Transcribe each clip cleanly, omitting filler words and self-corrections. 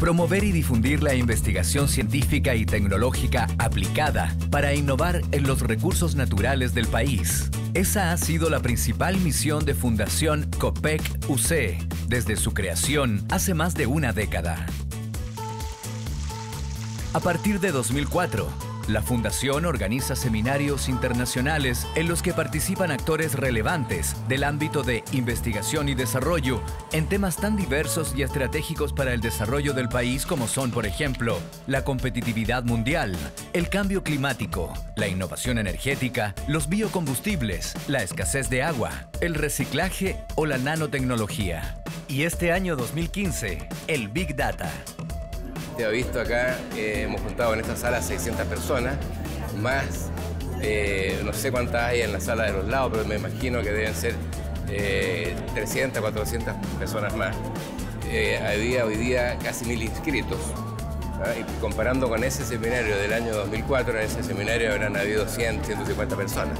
Promover y difundir la investigación científica y tecnológica aplicada para innovar en los recursos naturales del país. Esa ha sido la principal misión de Fundación COPEC-UC desde su creación hace más de una década. A partir de 2004, la Fundación organiza seminarios internacionales en los que participan actores relevantes del ámbito de investigación y desarrollo en temas tan diversos y estratégicos para el desarrollo del país como son, por ejemplo, la competitividad mundial, el cambio climático, la innovación energética, los biocombustibles, la escasez de agua, el reciclaje o la nanotecnología. Y este año 2015, el Big Data. Se ha visto acá, hemos juntado en esta sala 600 personas, más no sé cuántas hay en la sala de los lados, pero me imagino que deben ser 300, 400 personas más. Había hoy día casi 1000 inscritos. Y comparando con ese seminario del año 2004, en ese seminario habrán habido 100, 150 personas.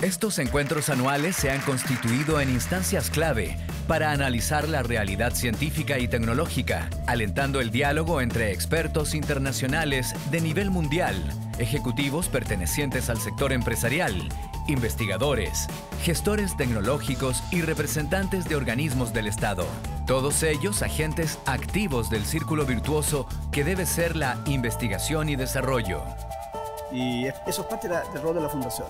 Estos encuentros anuales se han constituido en instancias clave para analizar la realidad científica y tecnológica, alentando el diálogo entre expertos internacionales de nivel mundial, ejecutivos pertenecientes al sector empresarial, investigadores, gestores tecnológicos y representantes de organismos del Estado. Todos ellos agentes activos del círculo virtuoso que debe ser la investigación y desarrollo. Y eso es parte del rol de la Fundación,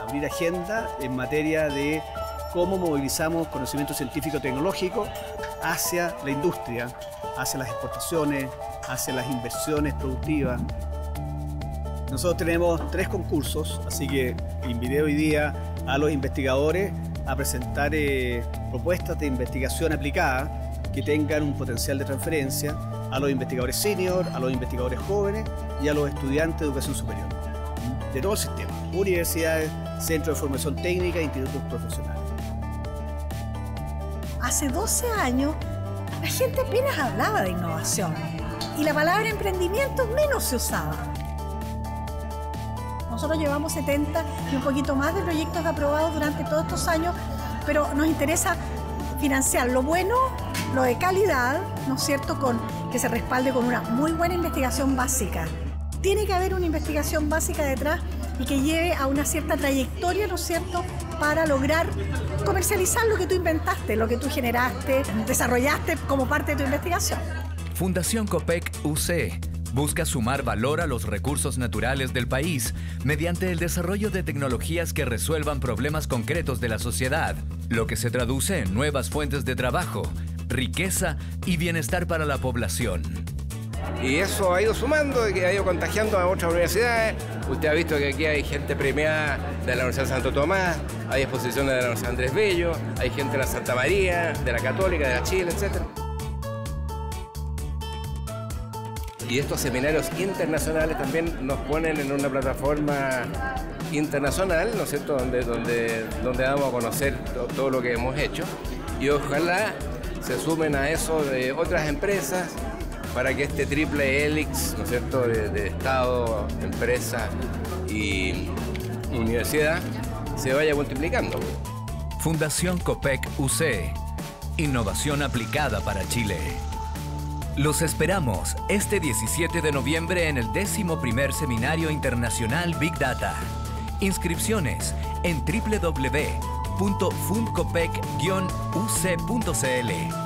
abrir agenda en materia de cómo movilizamos conocimiento científico-tecnológico hacia la industria, hacia las exportaciones, hacia las inversiones productivas. Nosotros tenemos 3 concursos, así que invité hoy día a los investigadores a presentar propuestas de investigación aplicada que tengan un potencial de transferencia a los investigadores senior, a los investigadores jóvenes y a los estudiantes de educación superior, de todo el sistema, universidades, centros de formación técnica e institutos profesionales. Hace 12 años la gente apenas hablaba de innovación y la palabra emprendimiento menos se usaba. Nosotros llevamos 70 y un poquito más de proyectos aprobados durante todos estos años, pero nos interesa financiar lo bueno, lo de calidad, ¿no es cierto?, que se respalde con una muy buena investigación básica. Tiene que haber una investigación básica detrás y que lleve a una cierta trayectoria, ¿no es cierto?, para lograr comercializar lo que tú inventaste, lo que tú generaste, desarrollaste como parte de tu investigación. Fundación COPEC-UC busca sumar valor a los recursos naturales del país mediante el desarrollo de tecnologías que resuelvan problemas concretos de la sociedad, lo que se traduce en nuevas fuentes de trabajo, riqueza y bienestar para la población. Y eso ha ido sumando, y que ha ido contagiando a otras universidades. Usted ha visto que aquí hay gente premiada de la Universidad de Santo Tomás, hay exposiciones de la Universidad Andrés Bello, hay gente de la Santa María, de la Católica, de la Chile, etc. Y estos seminarios internacionales también nos ponen en una plataforma internacional, ¿no es cierto?, donde damos a conocer todo lo que hemos hecho. Y ojalá se sumen a eso de otras empresas, para que este triple helix, ¿no es cierto?, de Estado, empresa y universidad se vaya multiplicando. Fundación COPEC-UC, innovación aplicada para Chile. Los esperamos este 17 de noviembre en el 11º Seminario Internacional Big Data. Inscripciones en www.fundcopec-uc.cl.